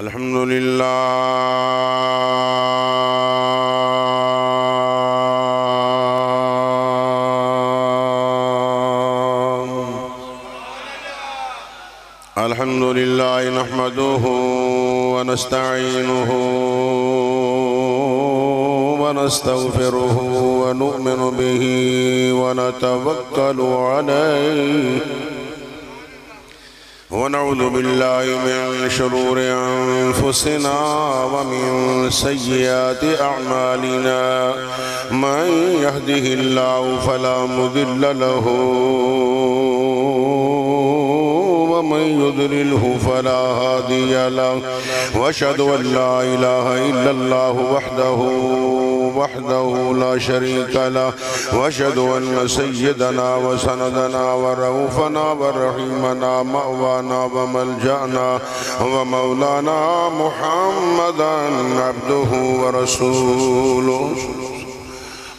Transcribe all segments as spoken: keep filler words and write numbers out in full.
الحمد لله الحمد لله نحمده ونستعينه ونستغفره ونؤمن به ونتوكل عليه ونعوذ بالله من شرور أنفسنا ومن سيئات أعمالنا من يهده الله فلا مضل له ومن يضلله فلا هادي له وأشهد أن لا إله إلا الله وحده وحده لا شريك له واشهد ان سيدنا وسندنا ورؤوفنا ورحيمنا مأوانا وملجأنا ومولانا محمدا عبده ورسوله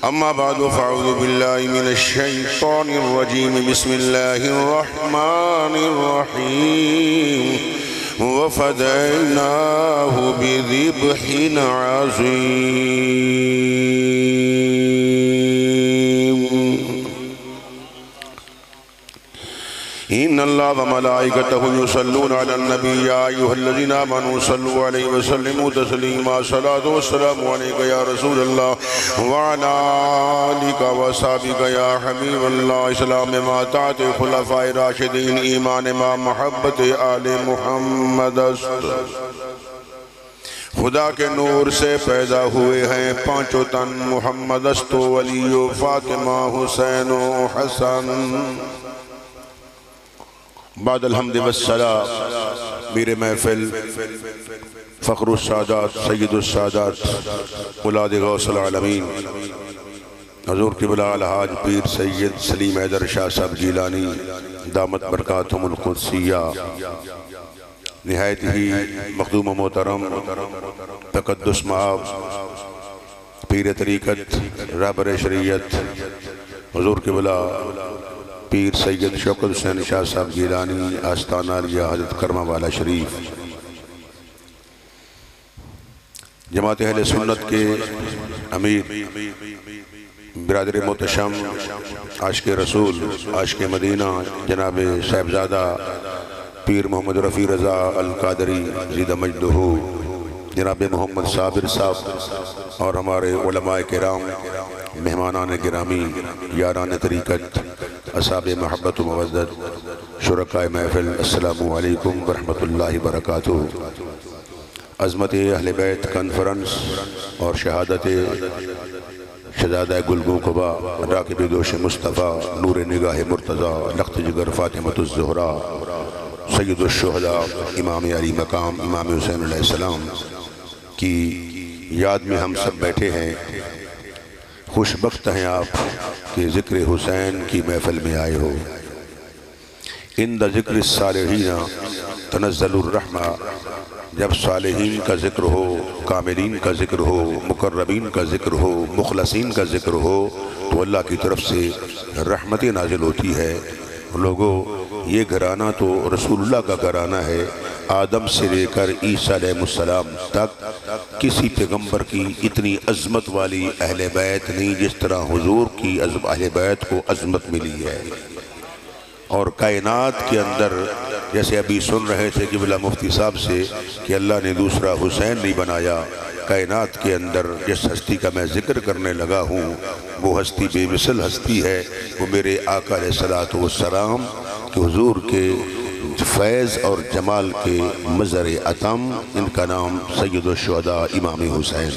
اما بعد فاعوذ بالله من الشيطان الرجيم بسم الله الرحمن الرحيم وفديناه بذبح عظيم إن الله وملائكته يصلون على النبي يا أيها الذين آمنوا صلوا عليه وسلموا تسليما صلاة والسلام عليك يا رسول الله وعلى آلك وصحبك يا حبيب الله اسلام ما طاعت خلفاء راشدين ایمان ما محبت آل محمد خدا کے نور سے پیدا ہوئے ہیں پانچوں تن محمد استو علی و فاطمہ حسین و حسن بعد الحمد والصلاة میرے محفل فخر السادات سید السادات اولاد غوث العالمین حضور قبلہ الحاج پیر سید سلیم حیدر شاہ صاحب جیلانی دامت برکاتہم القدسیہ نہایت ہی مخدوم محترم تقدس مآب پیر طریقت رہبر شریعت حضور قبلہ پیر سید شوکت حسین شاہ صاحب گیلانی آستانہ عالیہ حضرت کرمہ والا شریف جماعت اہل سنت کے امیر برادر محتشم عاشق رسول عاشق مدینہ جناب صاحبزادہ پیر محمد رفیع رضا القادری زید مجدہ جناب محمد صابر صاحب اور ہمارے علماء کرام مہمانان گرامی یاران طریقت اصحاب محبت و مودت شرکائے محفل السلام علیکم ورحمۃ اللہ وبرکاتہ. عظمت اہل بیت کانفرنس اور شہادت شہزادہ گلگو قبا راکب دوش مصطفیٰ نور نگاہ مرتضیٰ لخت جگر فاطمۃ الزہرا سید الشہداء امام علی مقام امام حسین علیہ السلام کی یاد میں ہم سب بیٹھے ہیں. خوش بخت ہیں آپ کہ ذکر حسین کی محفل میں آئے ہو. اِنْدَ ذِكْرِ الصَّالِحِينَ تَنَزَّلُ الرَّحْمَةِ جب صالحین کا ذکر ہو، کاملین کا ذکر ہو، مقربین کا ذکر ہو، مخلصین کا ذکر ہو تو اللہ کی طرف سے رحمتیں نازل ہوتی ہے. لوگوں، یہ گھرانہ تو رسول اللہ کا گھرانہ ہے. آدم سے لے کر عیسیٰ علیہ السلام تک کسی پیغمبر کی اتنی عظمت والی اہل بیت نہیں جس طرح حضور کی اہل بیت کو عظمت ملی ہے. اور کائنات کے اندر جیسے ابھی سن رہے تھے قبلہ مفتی صاحب سے کہ اللہ نے دوسرا حسین نہیں بنایا. کائنات کے اندر جس ہستی کا میں ذکر کرنے لگا ہوں وہ ہستی بے مثل ہستی ہے. وہ میرے آقا علیہ السلام کہ حضور کے فیض اور جمال کے مظہر اتم ان کا نام سید الشہداء امام حسین.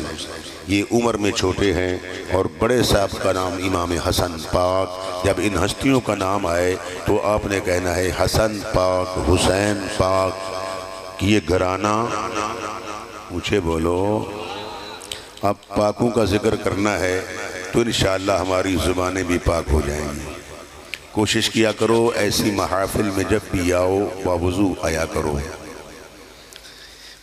یہ عمر میں چھوٹے ہیں اور بڑے صاحب کا نام امام حسن پاک. جب ان ہستیوں کا نام آئے تو آپ نے کہنا ہے حسن پاک، حسین پاک. یہ گھرانہ اونچے بولو. اب پاکوں کا ذکر کرنا ہے تو انشاءاللہ ہماری زبانیں بھی پاک ہو جائیں گی. کوشش کیا کرو ایسی محافل میں جب بھی آؤ باوضو آیا کرو.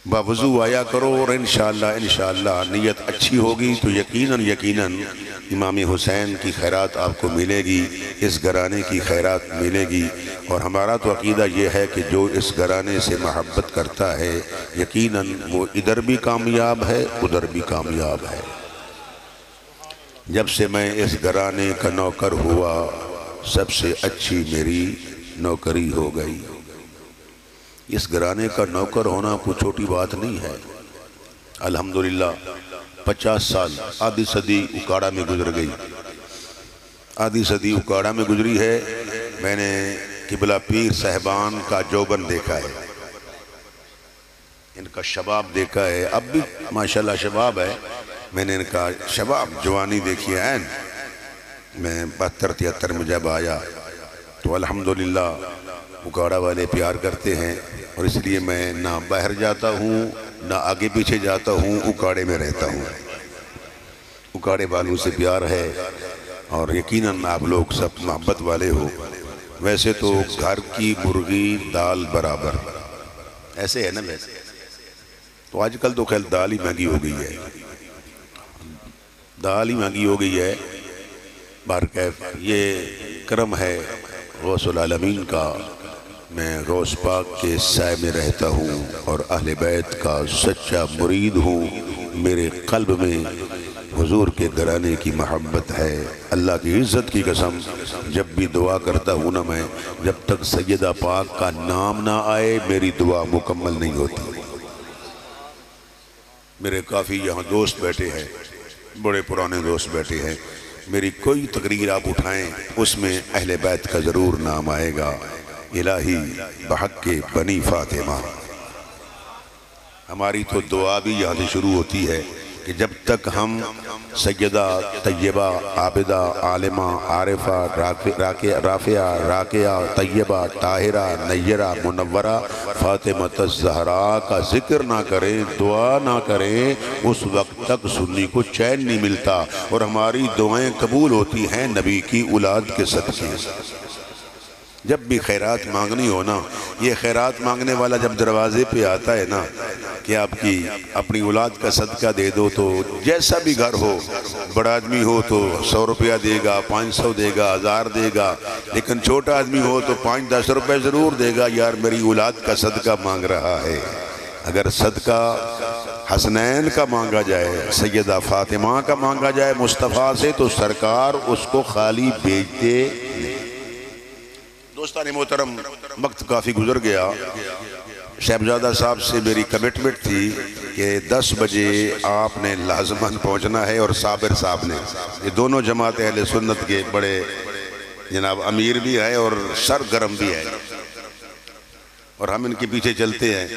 باوضو آیا کرو اور انشاءاللہ انشاءاللہ نیت اچھی ہوگی تو یقیناً یقیناً امام حسین کی خیرات آپ کو ملے گی، اس گھرانے کی خیرات ملے گی، اور ہمارا تو عقیدہ یہ ہے کہ جو اس گھرانے سے محبت کرتا ہے یقیناً وہ ادھر بھی کامیاب ہے ادھر بھی کامیاب ہے۔ جب سے میں اس گھرانے کا نوکر ہوا سب سے اچھی میری نوکری ہو گئی۔ اس گھرانے کا نوکر ہونا کوئی چھوٹی بات نہیں ہے، الحمدللہ پچاس سال آدھی صدی اکاڑا میں گزر گئی، آدھی صدی اکاڑا میں گزری ہے۔ میں نے قبلہ پیر صاحبان کا جوبن دیکھا ہے، ان کا شباب دیکھا ہے، اب بھی ماشاءاللہ شباب ہے، میں نے ان کا شباب جوانی دیکھی ہے۔ عین میں بہتر تہتر میں جب آیا تو الحمدللہ اکاڑا والے پیار کرتے ہیں، اور اس لیے میں نہ باہر جاتا ہوں نہ آگے پیچھے جاتا ہوں، اکاڑے میں رہتا ہوں، اکاڑے والوں سے پیار ہے، اور یقیناً آپ لوگ سب محبت والے ہو۔ ویسے تو گھر کی مرغی دال برابر ایسے ہے نا، ویسے تو آج کل تو خیر دال ہی مہنگی ہو گئی ہے، دال ہی مہنگی ہو گئی ہے، بہرکیف یہ کرم ہے غوث العالمین کا۔ میں غوث پاک کے سائے میں رہتا ہوں اور اہل بیت کا سچا مرید ہوں، میرے قلب میں حضور کے گھرانے کی محبت ہے۔ اللہ کی عزت کی قسم جب بھی دعا کرتا ہوں نا میں، جب تک سیدہ پاک کا نام نہ آئے میری دعا مکمل نہیں ہوتی۔ میرے کافی یہاں دوست بیٹھے ہیں، بڑے پرانے دوست بیٹھے ہیں، میری کوئی تقریر آپ اٹھائیں اس میں اہل بیت کا ضرور نام آئے گا۔ الہی بحق کے بنی فاطمہ، ہماری تو دعا بھی یہاں سے شروع ہوتی ہے کہ جب تک ہم سیدہ طیبہ عابدہ عالمہ عارفہ رافعہ راقیہ طیبہ طاہرہ نیرہ منورہ فاطمہ الزہرا کا ذکر نہ کریں، دعا نہ کریں، اس وقت تک سنی کو چین نہیں ملتا، اور ہماری دعائیں قبول ہوتی ہیں نبی کی اولاد کے صدقے۔ جب بھی خیرات مانگنی ہونا، یہ خیرات مانگنے والا جب دروازے پہ آتا ہے نا کہ آپ کی اپنی اولاد کا صدقہ دے دو، تو جیسا بھی گھر ہو، بڑا آدمی ہو تو سو روپیہ دے گا، پانچ سو دے گا، ہزار دے گا، لیکن چھوٹا آدمی ہو تو پانچ دس روپے ضرور دے گا، یار میری اولاد کا صدقہ مانگ رہا ہے۔ اگر صدقہ حسنین کا مانگا جائے، سیدہ فاطمہ کا مانگا جائے مصطفیٰ سے، تو سرکار اس کو خالی بھیجتے نہیں۔ دوستان محترم، وقت کافی گزر گیا، شہبزادہ صاحب سے میری کمٹمنٹ تھی کہ دس بجے آپ نے لازمان پہنچنا ہے، اور صابر صاحب نے، یہ دونوں جماعت اہل سنت کے بڑے جناب امیر بھی ہیں اور سرگرم بھی ہیں، اور ہم ان کے پیچھے چلتے ہیں۔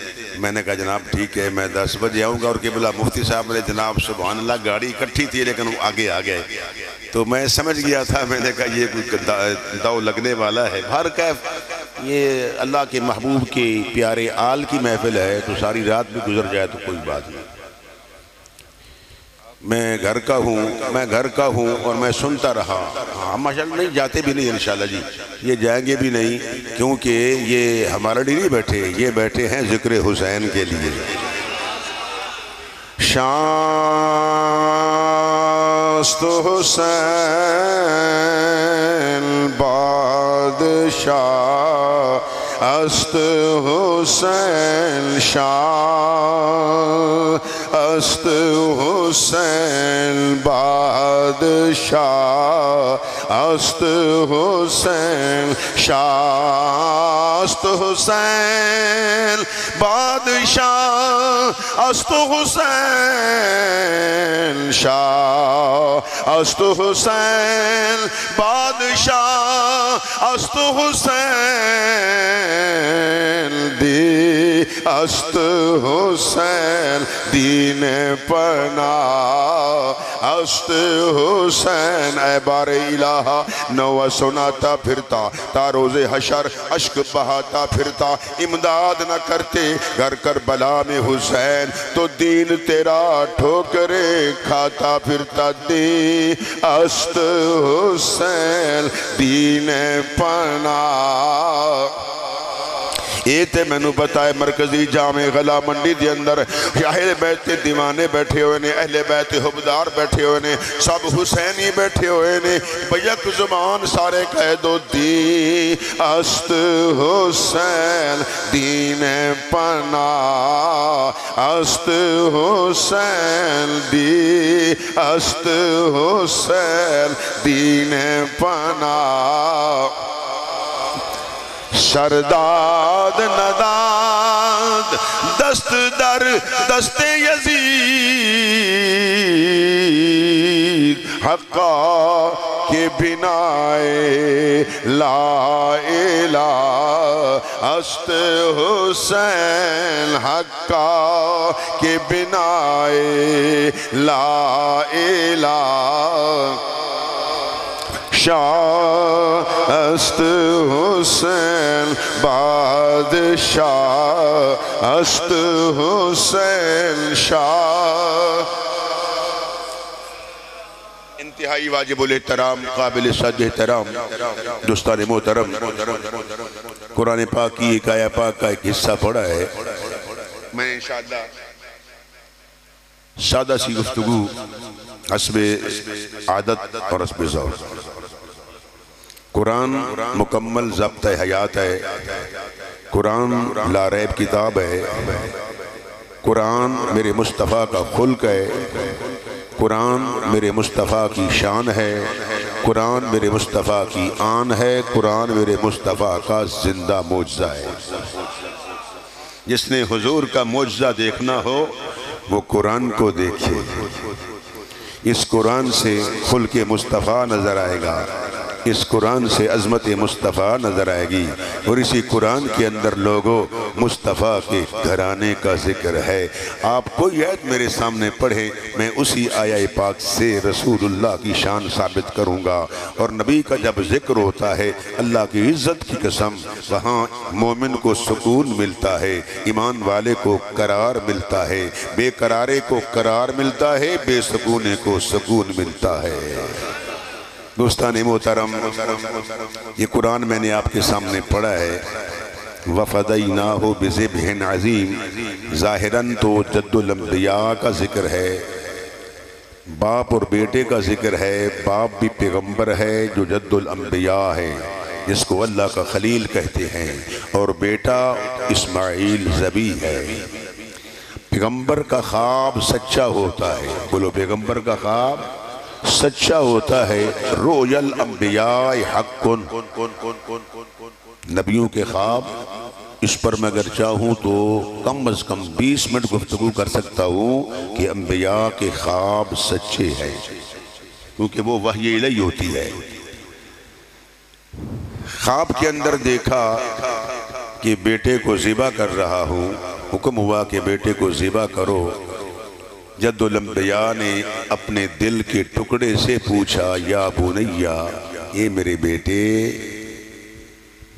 میں نے کہا جناب ٹھیک ہے میں دس بجے آؤں گا، اور قبلہ مفتی صاحب نے جناب سبحان اللہ گاڑی اکٹھی تھی لیکن وہ آگے آ گئے، تو میں سمجھ گیا تھا، میں نے کہا یہ کوئی داؤ لگنے والا ہے۔ ہر کیف یہ اللہ کے محبوب کے پیارے آل کی محفل ہے، تو ساری رات بھی گزر جائے تو کوئی بات نہیں۔ میں گھر کا ہوں، میں گھر کا ہوں اور میں سنتا رہا۔ ہاں ماشاءاللہ نہیں جاتے بھی نہیں انشاءاللہ جی، یہ جائیں گے بھی نہیں، کیونکہ یہ ہمارے لیے نہیں بیٹھے، یہ بیٹھے ہیں ذکر حسین کے لیے۔ شاست حسین بادشاہ است حسین شاہ است حسین بادشاہ است حسین شاہ است حسین بادشاہ است حسین شاہ است حسین بادشاہ است حسین دی است حسین دی نے پنا است حسین۔ اے بار الہ نو سناتا پھرتا تا روز حشر عشق بہاتا پھرتا، امداد نہ کرتے گھر کربلا میں حسین، تو دین تیرا ٹھوکرے کھاتا پھرتا، دین است حسین دین پنا یہ تے میں نے بتائے مرکزی جامع غلا منڈی دے اندر اہل بیت تے دیوانے بیٹھے ہوئے نے، اہل بیت حبدار بیٹھے ہوئے نے، سب حسینی بیٹھے ہوئے نے، بیک زمان سارے کہہ دو دی است حسین دین پناہ، است حسین دی است حسین دین پناہ، شرداد نداد دست در دست یزید، حقا کے بنائے لا الہ است حسین، حقا کے بنائے لا الہ، شاہ است حسین بادشاہ، است حسین شاہ۔ انتہائی واجب الاحترام، قابل صد احترام دوستان محترم، قرآن پاک کی ایک آیہ پاک کا ایک حصہ پڑھا ہے، میں انشاءاللہ سادہ سی گفتگو حسب عادت اور حسب ذوق، قرآن مکمل ضابطہ حیات ہے، قرآن لا ریب کتاب ہے، قرآن میرے مصطفیٰ کا خلق ہے، قرآن میرے مصطفیٰ کی شان ہے، قرآن میرے مصطفیٰ کی آن ہے، قرآن میرے مصطفیٰ کا زندہ معجزہ ہے۔ جس نے حضور کا معجزہ دیکھنا ہو وہ قرآن کو دیکھے، اس قرآن سے خلق مصطفیٰ نظر آئے گا، اس قرآن سے عظمت مصطفیٰ نظر آئے گی، اور اسی قرآن کے اندر لوگوں مصطفیٰ کے گھرانے کا ذکر ہے۔ آپ کوئی آیت میرے سامنے پڑھیں، میں اسی آیہ پاک سے رسول اللہ کی شان ثابت کروں گا، اور نبی کا جب ذکر ہوتا ہے اللہ کی عزت کی قسم، وہاں مومن کو سکون ملتا ہے، ایمان والے کو قرار ملتا ہے، بے قرارے کو قرار ملتا ہے، بے سکونے کو سکون ملتا ہے۔ دوستان محترم، یہ قرآن میں نے آپ کے سامنے پڑھا ہے، وَفَدَيْنَاهُ بِذِبْحٍ عَظِيمٍ، ظاہراً تو جد الانبیاء کا ذکر ہے، باپ اور بیٹے کا ذکر ہے، باپ بھی پیغمبر ہے جو جد الانبیاء ہے جس کو اللہ کا خلیل کہتے ہیں، اور بیٹا اسماعیل ذبی ہے۔ پیغمبر کا خواب سچا ہوتا ہے، بولو پیغمبر کا خواب سچا ہوتا ہے، رؤیا الانبیاء حق، نبیوں کے خواب، اس پر میں اگر چاہوں تو کم از کم بیس منٹ گفتگو کر سکتا ہوں کہ انبیاء کے خواب سچے ہیں، کیونکہ وہ وحی الہی ہوتی ہے۔ خواب کے اندر دیکھا کہ بیٹے کو ذبح کر رہا ہوں، حکم ہوا کہ بیٹے کو ذبح کرو، جد الانبیاء نے اپنے دل کے ٹکڑے سے پوچھا، یا بنیا، اے میرے بیٹے،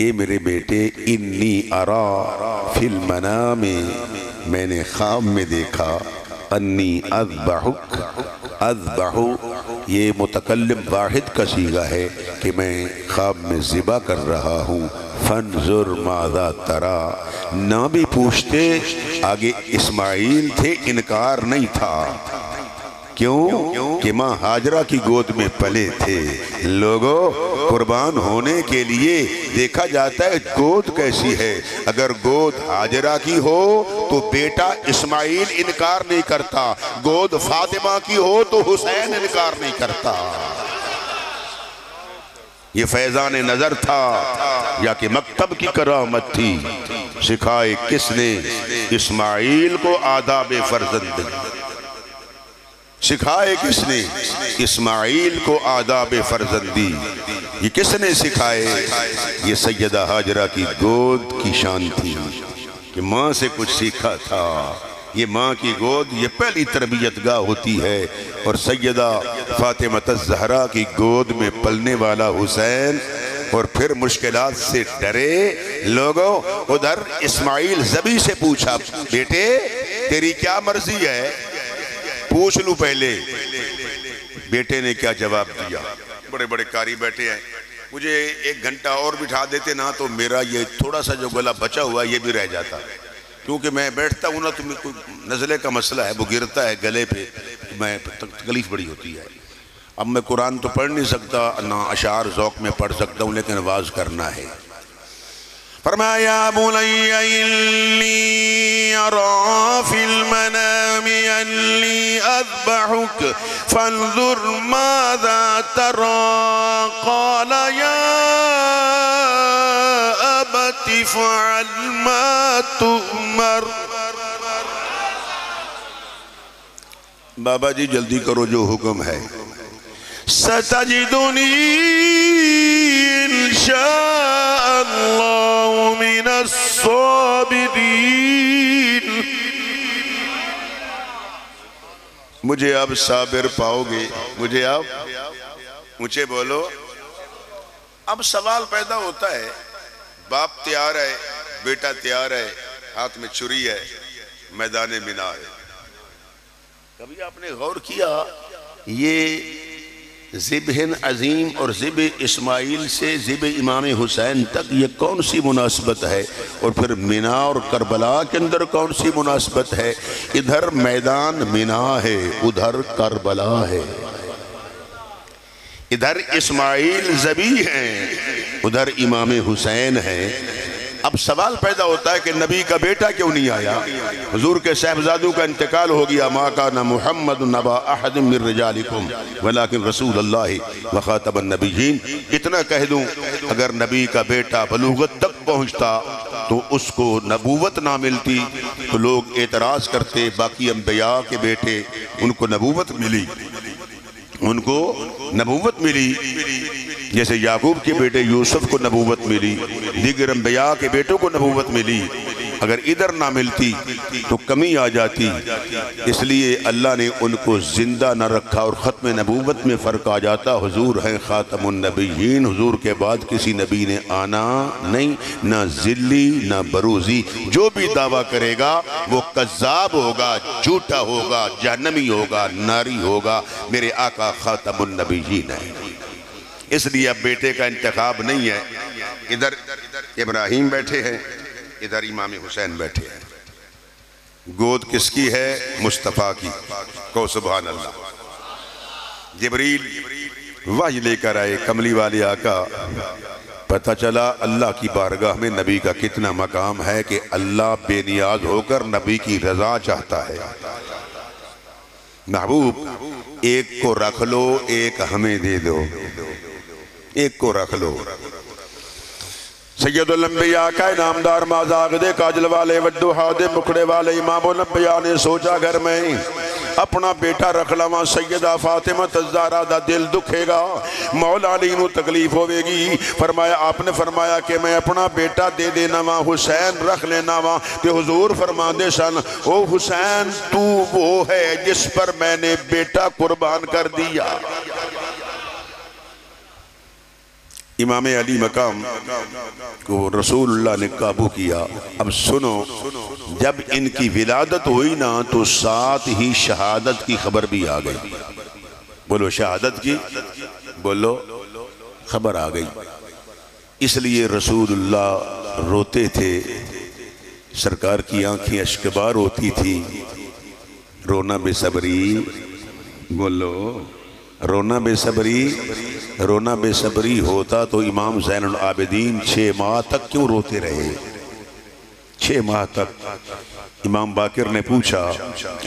اے میرے بیٹے، انی ارا فی المنام، میں نے خواب میں دیکھا، انی اذبحک، اذبحو یہ متکلم واحد کا صیغہ ہے کہ میں خواب میں ذبح کر رہا ہوں، فانظر ماذا ترا، نہ بھی پوچھتے آگے اسماعیل تھے، انکار نہیں تھا، کیوں کہ ماں حاجرہ کی گود میں پلے تھے۔ لوگوں قربان ہونے کے لیے دیکھا جاتا ہے گود کیسی ہے، اگر گود حاجرہ کی ہو تو بیٹا اسماعیل انکار نہیں کرتا، گود فاطمہ کی ہو تو حسین انکار نہیں کرتا۔ یہ فیضان نظر تھا یا کہ مکتب کی کرامت تھی، سکھائے کس نے اسماعیل کو آداب فرزند، سکھائے کس نے اسماعیل کو آداب فرزندی، یہ کس نے سکھائے، یہ سیدہ حاجرہ کی گود کی شان تھی کہ ماں سے کچھ سیکھا تھا، یہ ماں کی گود یہ پہلی تربیت گاہ ہوتی ہے، اور سیدہ فاطمہ الزہرا کی گود میں پلنے والا حسین، اور پھر مشکلات سے ڈرے لوگوں، ادھر اسماعیل ذبی سے پوچھا، بیٹے تیری کیا مرضی ہے، پوچھ لوں پہلے، بیٹے نے کیا جواب دیا، بڑے بڑے قاری بیٹھے ہیں مجھے ایک گھنٹہ اور بٹھا دیتے نا تو میرا یہ تھوڑا سا جو گلا بچا ہوا یہ بھی رہ جاتا، کیونکہ میں بیٹھتا ہوں نا تو کوئی نزلے کا مسئلہ ہے، وہ گرتا ہے گلے پہ، میں تکلیف بڑی ہوتی ہے۔ اب میں قرآن تو پڑھ نہیں سکتا، نہ اشعار ذوق میں پڑھ سکتا ہوں، لیکن آواز کرنا ہے۔ فرمایا بُنَيَّ إِنِّي أَرَى فِي الْمَنَامِ أَنِّي أَذْبَحُكَ فَانْظُرْ مَاذَا تَرَى قَالَ يَا أَبَتِ افْعَلْ مَا تُؤْمَرُ۔ بابا جی جلدی کرو جو حکم ہے۔ سَتَجِدُنِي إِنْ شَاءَ اللَّهُ مِنَ الصَّابِرِينَ۔ مجھے آپ صابر پاؤ گے، مجھے آپ مجھے بولو۔ اب سوال پیدا ہوتا ہے، باپ تیار ہے، بیٹا تیار ہے، ہاتھ میں چھری ہے، میدان مینا ہے۔ کبھی آپ نے غور کیا یہ ذبحِ عظیم اور ذبحِ اسماعیل سے ذبحِ امام حسین تک یہ کون سی مناسبت ہے، اور پھر مینا اور کربلا کے اندر کون سی مناسبت ہے؟ ادھر میدان مینا ہے، ادھر کربلا ہے، ادھر اسماعیل ذبیح ہیں، ادھر امام حسین ہیں۔ اب سوال پیدا ہوتا ہے کہ نبی کا بیٹا کیوں نہیں آیا؟ حضور کے صاحبزادوں کا انتقال ہو گیا۔ مَا كَانَ مُحَمَّدٌ أَبَا أَحَدٍ مِّن رِّجَالِكُمْ وَلَٰكِن رَّسُولَ اللَّهِ وَخَاتَمَ النَّبِيِّينَ۔ اتنا کہہ دوں، اگر نبی کا بیٹا بلوغت تک پہنچتا تو اس کو نبوت نہ ملتی تو لوگ اعتراض کرتے، باقی انبیاء کے بیٹے ان کو نبوت ملی، ان کو نبوت ملی، جیسے یعقوب کے بیٹے یوسف کو نبوت ملی، دیگر انبیاء کے بیٹوں کو نبوت ملی۔ اگر ادھر نہ ملتی تو کمی آ جاتی، اس لیے اللہ نے ان کو زندہ نہ رکھا اور ختم نبوت میں فرق آ جاتا۔ حضور ہیں خاتم النبیین، حضور کے بعد کسی نبی نے آنا نہیں، نہ ذلی نہ بروزی۔ جو بھی دعویٰ کرے گا وہ کذاب ہوگا، جھوٹا ہوگا، جہنمی ہوگا، ناری ہوگا۔ میرے آقا خاتم النبیین ہیں، اس لیے اب بیٹے کا انتخاب نہیں ہے۔ ادھر ابراہیم بیٹھے ہیں، ادھر امام حسین بیٹھے ہیں۔ گود کس کی ہے؟ مصطفیٰ کی۔ کو سبحان اللہ۔ جبریل وحی لے کر آئے، کملی والے آقا۔ پتہ چلا اللہ کی بارگاہ میں نبی کا کتنا مقام ہے کہ اللہ بے نیاز ہو کر نبی کی رضا چاہتا ہے۔ محبوب، ایک کو رکھ لو، ایک ہمیں دے دو، ایک کو رکھ لو۔ سید الانبیاء کا نامدار مازاغد کاجل والے ودوحاد مکھڑے والے امام الانبیاء نے سوچا گھر میں اپنا بیٹا رکھ لواں، سیدہ فاطمہ الزہرا دا دل دکھے گا، مولا علی نو تکلیف ہوئے گی۔ فرمایا، آپ نے فرمایا کہ میں اپنا بیٹا دے دینا وا، حسین رکھ لینا وا۔ کہ حضور فرما دے سن، او حسین تو وہ ہے جس پر میں نے بیٹا قربان کر دیا۔ امام علی مقام کو رسول اللہ نے قابو کیا۔ اب سنو، جب ان کی ولادت ہوئی نا تو ساتھ ہی شہادت کی خبر بھی آ گئی۔ بولو شہادت کی، بولو خبر آ گئی۔ اس لیے رسول اللہ روتے تھے، سرکار کی آنکھیں اشکبار ہوتی تھی۔ رونا بے صبری، بولو رونا بے صبری۔ رونا بے صبری ہوتا تو امام زین العابدین چھ ماہ تک کیوں روتے رہے؟ چھ ماہ تک۔ امام باقر نے پوچھا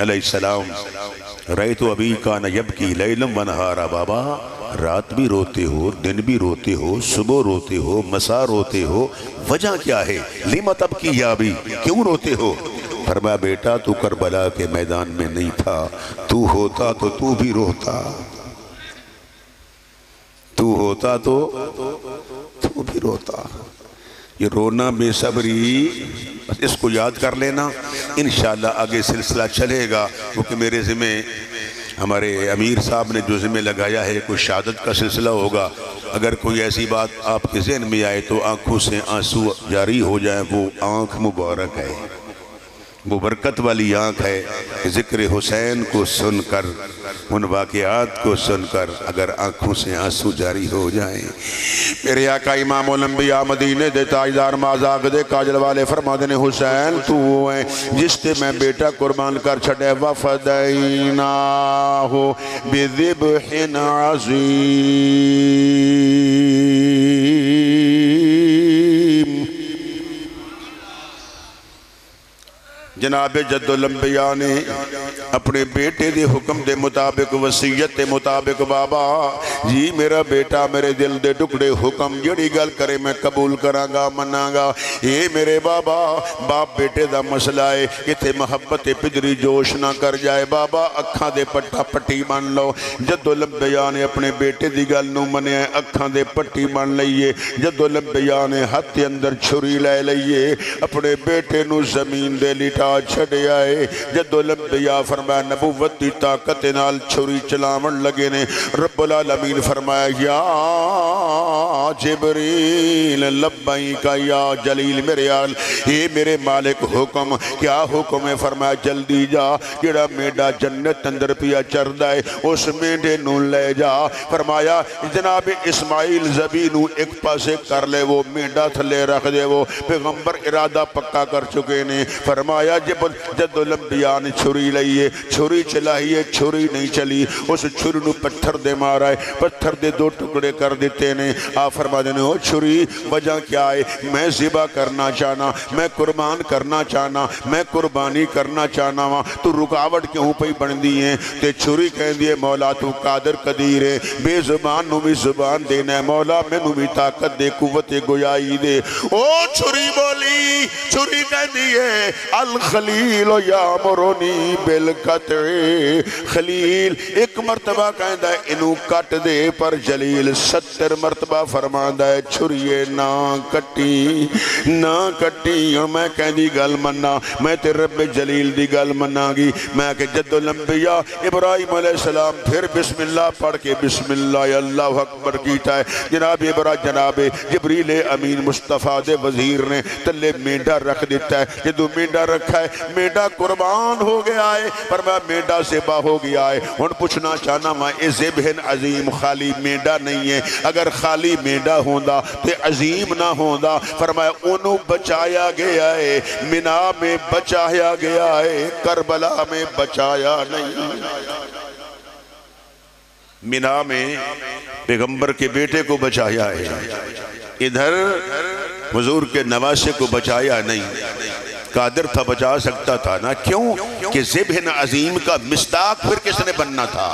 علیہ السلام، رأیت ابی کان یبکی لیلا و نہارا، بابا رات بھی روتے ہو، دن بھی روتے ہو، صبح روتے ہو، مسا روتے ہو، وجہ کیا ہے؟ لما تبکی یا ابی، کیوں روتے ہو؟ فرمایا بیٹا تو کربلا کے میدان میں نہیں تھا، تو ہوتا تو تو بھی روتا، تو ہوتا تو تو بھی روتا۔ یہ رونا بے صبری، اس کو یاد کر لینا، انشاءاللہ آگے سلسلہ چلے گا۔ کیونکہ میرے ذمہ ہمارے امیر صاحب نے جو ذمہ لگایا ہے کوئی شہادت کا سلسلہ ہوگا۔ اگر کوئی ایسی بات آپ کے ذہن میں آئے تو آنکھوں سے آنسو جاری ہو جائیں، وہ آنکھ مبارک ہے، وہ برکت والی آنکھ ہے. ذکر حسین کو سن کر، ان واقعات کو سن کر اگر آنکھوں سے آنسو جاری ہو جائیں، میرے آقا امام الانبیاء مدینے دے تاجدار مازاغ دے کاجل والے فرما دینے حسین تو وہ ہیں جس تے میں بیٹا قربان کر چھڑے. وَفَدَيْنَاهُ بِذِبْحٍ عَظِيمٍ. جناب جد الانبیاء نے اپنے بیٹے دے حکم دے مطابق، وصیت دے مطابق، بابا جی میرا بیٹا میرے دل دے ٹکڑے حکم جڑی گل کرے میں قبول کرانگا منانگا. اے میرے بابا، باپ بیٹے دا مسئلہ ہے کتے محبت پجری جوش نہ کر جائے. بابا اکھاں دے پٹا پٹی مان لو. جد الانبیاء نے اپنے بیٹے دی گل نو منیا، اکھاں دے پٹی مان لئیے. جد الانبیاء نے ہاتھ دے اندر چھری لے لئیے، اپنے بیٹے نو زمین دے لٹا چھڑے آئے. جد الانبیاء فرمایا نبوت دی طاقت نال چھری چلاون لگے نے. رب العالمین فرمایا یا جبریل لبیک یا جلیل، میرے آل اے میرے مالک حکم. کیا حکم ہے؟ فرمایا جلدی جا، جڑا میڈا جنت اندر پیا چردا ہے اس میڈے نو لے جا. فرمایا جناب اسماعیل ذبی نو ایک پاسے کر لے، وہ میڈا تھلے رکھ دے. وہ پیغمبر ارادہ پکا کر چکے نے. فرمایا جب جد الانبیاء نے چھری لئیے، چھری چلائیے، چھری نہیں چلی. اس چھری نو پتھر دے مارا ہے، پتھر دے دو ٹکڑے کر دیتے نے. آپ فرما دینے ہو چھری وجہ کیا ہے؟ میں ذبح کرنا چاہنا، میں قربان کرنا چاہنا، میں قربانی کرنا چاہنا ہاں، تو رکاوٹ کیوں پہ بن دی ہیں؟ تے چھری کہیں دیئے مولا تو قادر قدیر ہے، بے زبان نو بھی زبان دینا ہے. مولا میں نو بھی طاقت دے، قوت گویائی دے. او چھری بولی، چھری کہیں دیئے الخلیل یامرونی بالقطع. خلیل ایک مرتبہ کہندہ ہے انہوں کٹ دے، پر جلیل ستر مرتبہ فرماندہ ہے چھریے نہ کٹی نہ کٹی. اور میں کہندی گل مننا، میں تے رب جلیل دی گل مننا گی. میں کہ جد الانبیاء ابراہیم علیہ السلام پھر بسم اللہ پڑھ کے بسم اللہ اللہ اکبر کیتا ہے. جناب ابراہیم جناب جبریل امین مصطفیٰ دے وزیر نے تلے میڈا رکھ دیتا ہے. جدو میڈا رکھا ہے، میڈا قربان ہو گیا ہے، پر میں میڈا ذبح ہو گیا ہے. ان پوچھنا چاہنا میں اے ذبح عظیم، خالی میڈا نہیں ہے. اگر خالی میڈا ہوندا تے عظیم نہ ہوندا. فرمایا انہوں بچایا گیا ہے، منا میں بچایا گیا ہے، کربلا میں بچایا نہیں. منا میں پیغمبر کے بیٹے کو بچایا ہے، ادھر حضور کے نواسے کو بچایا نہیں. قادر تھا، بچا سکتا تھا نا. کیوں؟ کہ ذبح عظیم کا مصداق پھر کس نے بننا تھا؟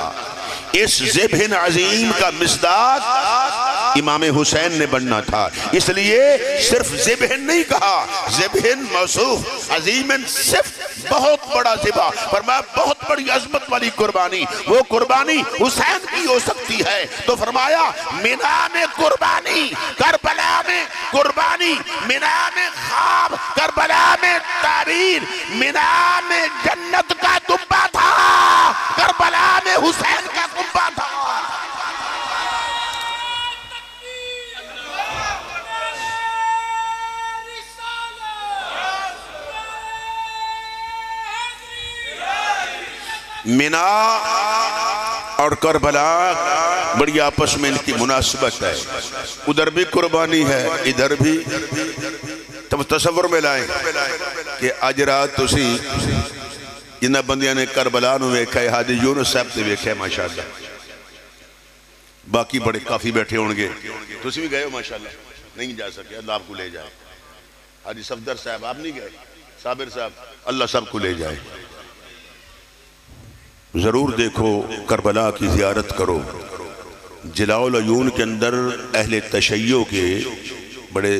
اس ذبح عظیم کا مصداق امام حسین نے بننا تھا. اس لیے صرف ذبح نہیں کہا، ذبح موصوف عظیم، صرف بہت بڑا ذبح. فرمایا بہت بڑی عظمت والی قربانی، وہ قربانی حسین کی ہو سکتی ہے. تو فرمایا منا میں قربانی، کربلا میں قربانی. منا میں خواب، کربلا میں تعبیر. منا میں جنت کا دبا تھا، کربلا میں حسین کا دبا تھا. منا اور کربلا بڑی آپس میں ان کی مناسبت ہے. ادھر بھی قربانی ہے، ادھر بھی. تب تصور میں لائیں کہ آج رات تسی جنہ بندیاں نے کربلا نو ویکھا ہے، حاجی یونس صاحب سے ویکھا ہے ماشاءاللہ. باقی بڑے کافی بیٹھے ہوں گے. تسی بھی گئے ہو ماشاءاللہ؟ نہیں جا سکے، اللہ آپ کو لے جائے. حاجی صفدر صاحب آپ نہیں گئے، صابر صاحب اللہ سب کو لے جائے. ضرور دیکھو، کربلا کی زیارت کرو. جلاء العیون کے اندر اہل تشیع کے بڑے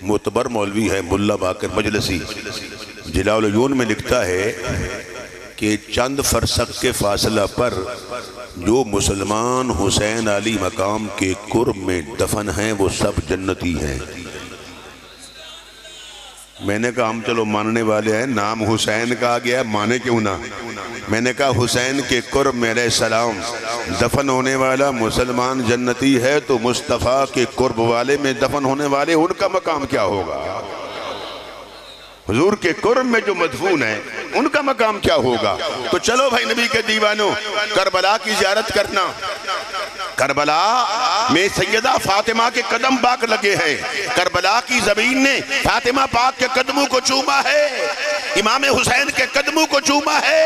معتبر مولوی ہے ملا باقر مجلسی، جلاء العیون میں لکھتا ہے کہ چند فرسخ کے فاصلہ پر جو مسلمان حسین علی مقام کے قرب میں دفن ہیں وہ سب جنتی ہیں. میں نے کہا ہم چلو ماننے والے ہیں، نام حسین کہا گیا ہے، مانے کیوں نہ. میں نے کہا حسین کے قرب میرے السلام دفن ہونے والا مسلمان جنتی ہے، تو مصطفیٰ کے قرب والے میں دفن ہونے والے ان کا مقام کیا ہوگا؟ حضور کے قرب میں جو مدفون ہیں ان کا مقام کیا ہوگا؟ تو چلو بھائی نبی کے دیوانوں کربلا کی زیارت کرنا۔ کربلا میں سیدہ فاطمہ کے قدم پاک لگے ہیں، کربلا کی زمین نے فاطمہ پاک کے قدموں کو چوما ہے، امام حسین کے قدموں کو چوما ہے،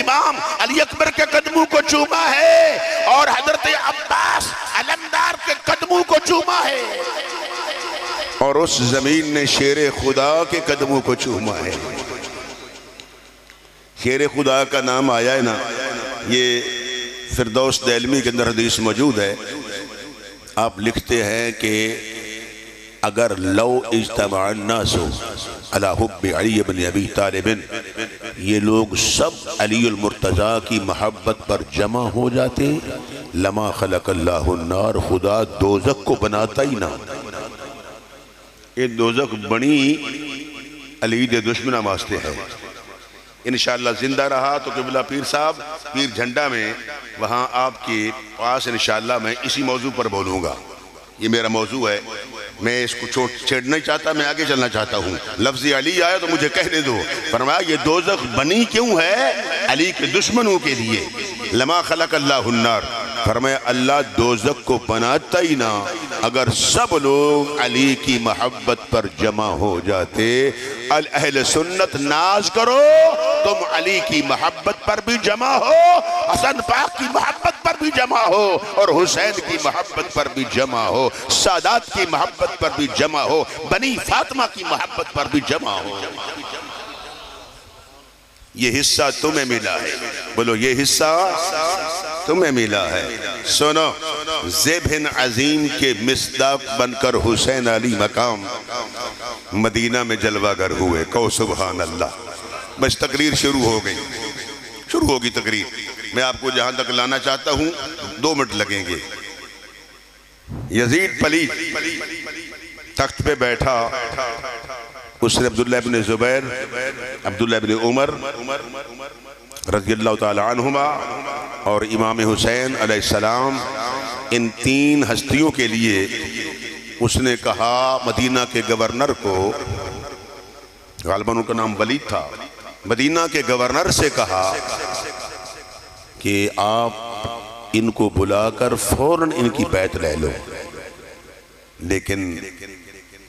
امام علی اکبر کے قدموں کو چوما ہے، اور حضرت عباس علمدار کے قدموں کو چوما ہے، اور اس زمین نے شیر خدا کے قدموں کو چوما ہے۔ شیر خدا کا نام آیا ہے نا، یہ فردوس دہلوی کے اندر حدیث موجود ہے۔ آپ لکھتے ہیں کہ اگر لو اجتماع الناس علی حب علی بن ابی طالب، یہ لوگ سب علی المرتضیٰ کی محبت پر جمع ہو جاتے لما خلق اللہ النار، خدا دوزخ کو بناتا ہی نہ۔ یہ دوزخ بنی علی دے دشمنہ واسطے ہے۔ انشاءاللہ زندہ رہا تو قبلہ پیر صاحب پیر جھنڈا میں، وہاں آپ کے پاس انشاءاللہ میں اسی موضوع پر بولوں گا، یہ میرا موضوع ہے، میں اس کو چھیڑنا ہی چاہتا، میں آگے چلنا چاہتا ہوں۔ لفظ علی آیا تو مجھے کہنے دو، فرمایا یہ دوزخ بنی کیوں ہے؟ علی کے دشمنوں کے لیے۔ لما خلق اللہ النار، فرمایا اللہ دوزخ کو بناتا ہی نہ اگر سب لوگ علی کی محبت پر جمع ہو جاتے۔ اہل سنت ناز کرو، تم علی کی محبت پر بھی جمع ہو، حسن پاک کی محبت پر بھی جمع ہو، اور حسین کی محبت پر بھی جمع ہو، سادات کی محبت پر بھی جمع ہو، بنی فاطمہ کی محبت پر بھی جمع ہو۔ یہ حصہ تمہیں ملا ہے، بولو یہ حصہ تمہیں ملا ہے۔ سنو، ذبحٍ عظیم کے مصداق بن کر حسین علی مقام مدینہ میں جلوہ گر ہوئے، کہو سبحان اللہ۔ بس تقریر شروع ہو گئی، شروع ہوگی تقریر۔ میں آپ کو جہاں تک لانا چاہتا ہوں دو منٹ لگیں گے۔ یزید پلید تخت پہ بیٹھا، اس نے عبداللہ ابن زبیر، عبداللہ ابن عمر رضی اللہ تعالی عنہما اور امام حسین علیہ السلام، ان تین ہستیوں کے لیے اس نے کہا، مدینہ کے گورنر کو، غالباً ان کا نام ولید تھا، مدینہ کے گورنر سے کہا کہ آپ ان کو بلا کر فوراً ان کی بیعت لے لو۔ لیکن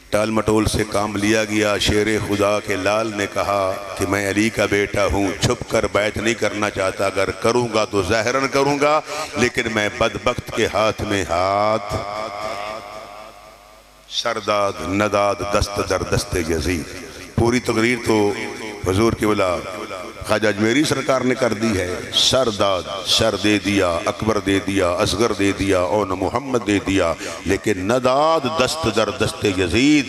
ٹال مٹول سے کام لیا گیا۔ شیر خدا کے لال نے کہا کہ میں علی کا بیٹا ہوں، چھپ کر بیعت نہیں کرنا چاہتا، اگر کروں گا تو ظاہراً کروں گا، لیکن میں بدبخت کے ہاتھ میں ہاتھ، سرداد نداد دست در دست یزید۔ پوری تقریر تو حضور کے اولا خواجہ اجمیری سرکار نے کر دی ہے۔ سر داد، سر دے دیا، اکبر دے دیا، اصغر دے دیا، اون محمد دے دیا، لیکن نداد دست در دست یزید،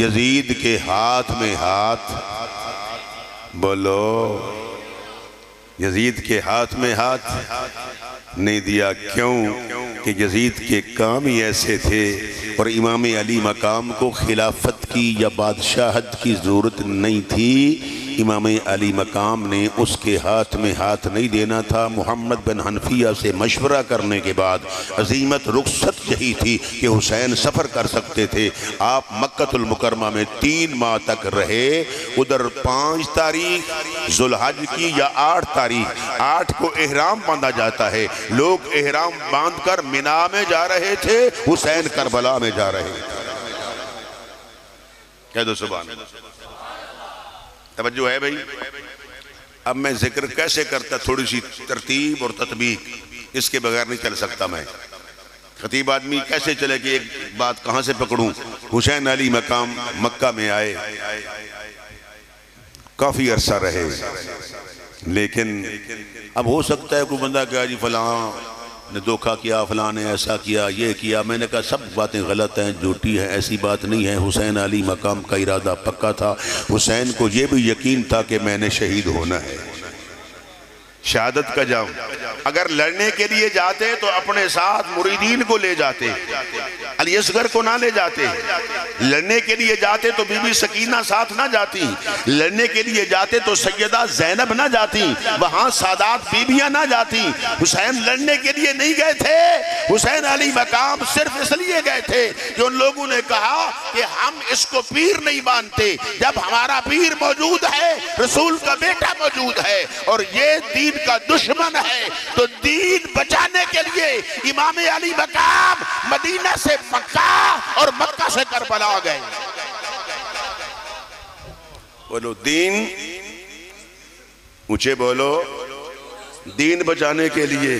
یزید کے ہاتھ میں ہاتھ، بولو یزید کے ہاتھ میں ہاتھ نہیں دیا۔ کیوں کہ یزید کے کام ہی ایسے تھے، اور امام علی مقام کو خلافت کی یا بادشاہت کی ضرورت نہیں تھی، امام علی مقام نے اس کے ہاتھ میں ہاتھ نہیں دینا تھا۔ محمد بن حنفیہ سے مشورہ کرنے کے بعد عزیمت رخصت یہی تھی کہ حسین سفر کر سکتے تھے۔ آپ مکہ المکرمہ میں تین ماہ تک رہے، ادھر پانچ تاریخ ذوالحج کی یا آٹھ تاریخ، آٹھ کو احرام باندھا جاتا ہے، لوگ احرام باندھ کر منا میں جا رہے تھے، حسین کربلا میں جا رہے تھے۔ کہہ دو سبحان اللہ، توجہ ہے بھائی۔ اب میں ذکر کیسے کرتا، تھوڑی سی ترتیب اور تطبیق، اس کے بغیر نہیں چل سکتا میں۔ خطیب آدمی کیسے چلے کہ ایک بات کہاں سے پکڑوں۔ حسین علی مقام مکہ میں آئے، کافی عرصہ رہے، لیکن اب ہو سکتا ہے کوئی بندہ کہا جی فلاں نے دھوکہ کیا، فلاں نے ایسا کیا، یہ کیا۔ میں نے کہا سب باتیں غلط ہیں، جھوٹی ہیں، ایسی بات نہیں ہے۔ حسین علی مقام کا ارادہ پکا تھا، حسین کو یہ بھی یقین تھا کہ میں نے شہید ہونا ہے۔ شہادت کا جام. اگر لڑنے کے لیے جاتے تو اپنے ساتھ مریدین کو لے جاتے, علی اصغر کو نہ لے جاتے. لڑنے کے لیے جاتے تو بی بی سکینہ ساتھ نہ جاتی, لڑنے کے لیے جاتے تو سیدہ زینب نہ جاتی, وہاں سادات بیبیاں نہ جاتی. حسین لڑنے کے لیے نہیں گئے تھے, حسین علی مقام صرف اس لیے گئے تھے کہ ان لوگوں نے کہا کہ ہم اس کو پیر نہیں مانتے, جب ہمارا پیر موجود ہے رسول کا بیٹا موجود ہے اور یہ دین کا دشمن ہے, تو دین بچانے کے لیے امام علی مقام مدینہ سے مکہ اور مکہ سے کربلا گئے. بولو دین, مجھے بولو دین بچانے کے لیے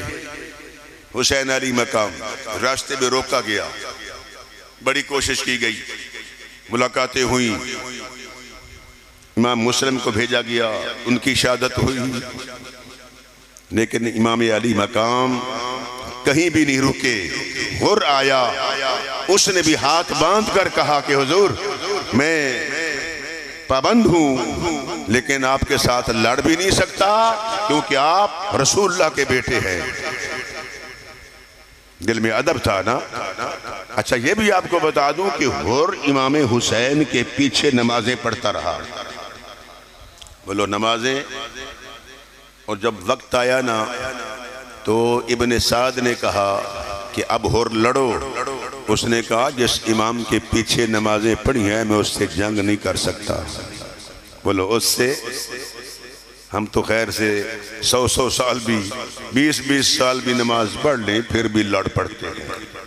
حسین علی مقام. راستے میں روکا گیا, بڑی کوشش کی گئی, ملاقاتیں ہوئیں, امام مسلم کو بھیجا گیا, ان کی شہادت ہوئی, لیکن امام علی مقام کہیں بھی نہیں رکے. غر آیا, اس نے بھی ہاتھ باندھ کر کہا کہ حضور میں پابند ہوں لیکن آپ کے ساتھ لڑ بھی نہیں سکتا کیونکہ آپ رسول اللہ کے بیٹے ہیں. دل میں ادب تھا نا. اچھا یہ بھی آپ کو بتا دوں کہ غر امام حسین کے پیچھے نمازیں پڑھتا رہا. بولو نمازیں. اور جب وقت آیا نا تو ابن سعد نے کہا کہ اب غر لڑو. اس نے کہا جس امام کے پیچھے نمازیں پڑھی ہیں میں اس سے جنگ نہیں کر سکتا. بولو اس سے ہم تو خیر سے سو سو سال بھی بیس بیس سال بھی نماز پڑھ لیں پھر بھی لڑ پڑتے ہیں.